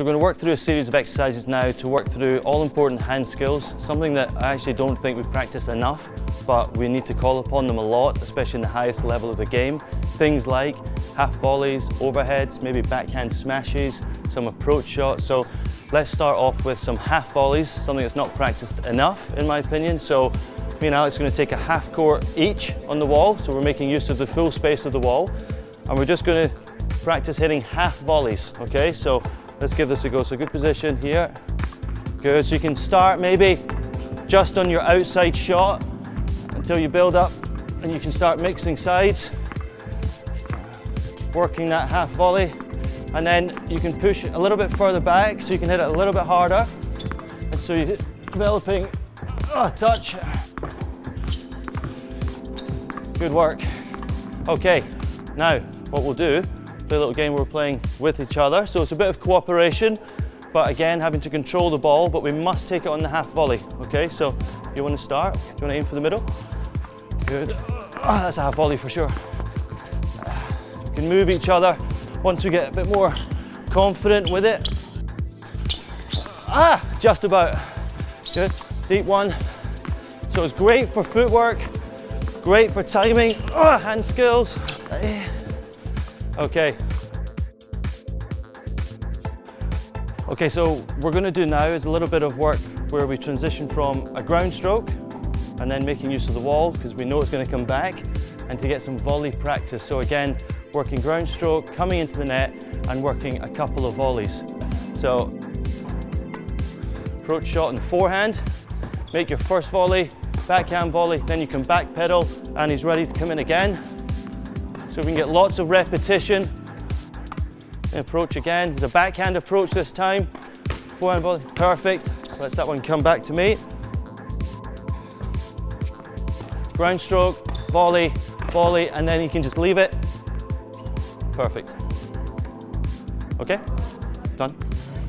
So we're going to work through a series of exercises now to work through all important hand skills, something that I actually don't think we practice enough, but we need to call upon them a lot, especially in the highest level of the game. Things like half volleys, overheads, maybe backhand smashes, some approach shots. So let's start off with some half volleys, something that's not practiced enough in my opinion. So me and Alex are going to take a half court each on the wall, so we're making use of the full space of the wall, and we're just going to practice hitting half volleys, okay? So let's give this a go. So good position here. Good, so you can start maybe just on your outside shot until you build up and you can start mixing sides, working that half volley. And then you can push a little bit further back so you can hit it a little bit harder. And so you're developing a touch. Good work. Okay, now what we'll do, play a little game we're playing with each other. So it's a bit of cooperation, but again, having to control the ball, but we must take it on the half volley. Okay, so you want to start, you want to aim for the middle. Good, that's a half volley for sure. You can move each other once we get a bit more confident with it. Just about. Good, deep one. So it's great for footwork, great for timing, hand skills. Okay, so what we're going to do now is a little bit of work where we transition from a ground stroke and then making use of the wall, because we know it's going to come back, and to get some volley practice. So again, working ground stroke, coming into the net and working a couple of volleys. So approach shot and forehand, make your first volley, backhand volley, then you can back pedal and he's ready to come in again. So we can get lots of repetition. And approach again, it's a backhand approach this time. Forehand volley, perfect. Let's that one come back to me. Ground stroke, volley, volley, and then you can just leave it. Perfect. Okay, done.